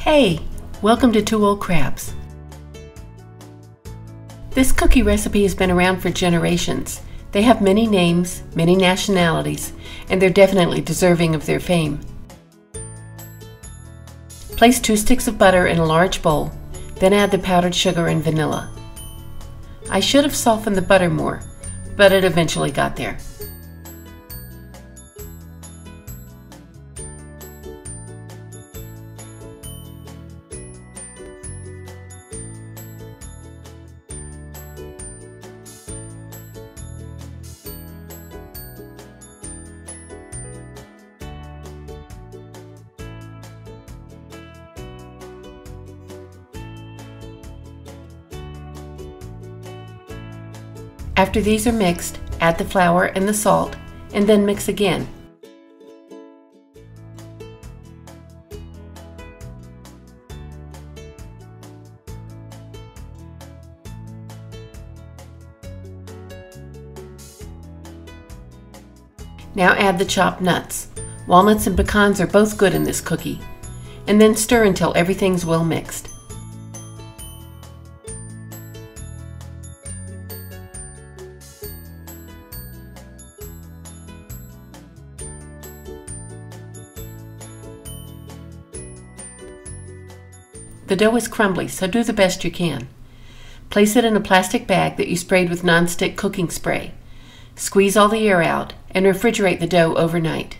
Hey, welcome to Two Old Crabs. This cookie recipe has been around for generations. They have many names, many nationalities, and they're definitely deserving of their fame. Place 2 sticks of butter in a large bowl, then add the powdered sugar and vanilla. I should have softened the butter more, but it eventually got there. After these are mixed, add the flour and the salt, and then mix again. Now add the chopped nuts. Walnuts and pecans are both good in this cookie. And then stir until everything's well mixed. The dough is crumbly, so do the best you can. Place it in a plastic bag that you sprayed with nonstick cooking spray. Squeeze all the air out and refrigerate the dough overnight.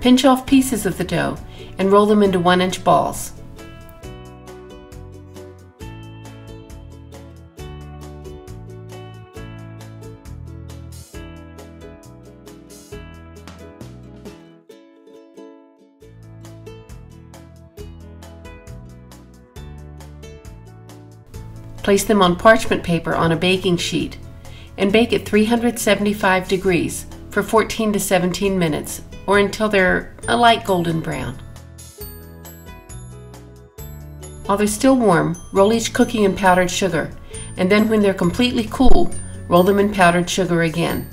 Pinch off pieces of the dough and roll them into 1-inch balls. Place them on parchment paper on a baking sheet and bake at 375 degrees for 14 to 17 minutes, or until they're a light golden brown. While they're still warm, roll each cookie in powdered sugar, and then when they're completely cool, roll them in powdered sugar again.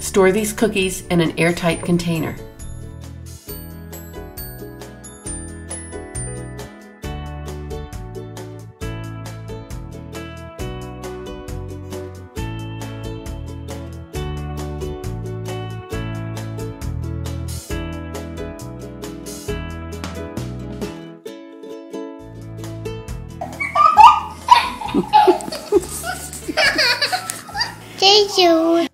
Store these cookies in an airtight container. Thank you.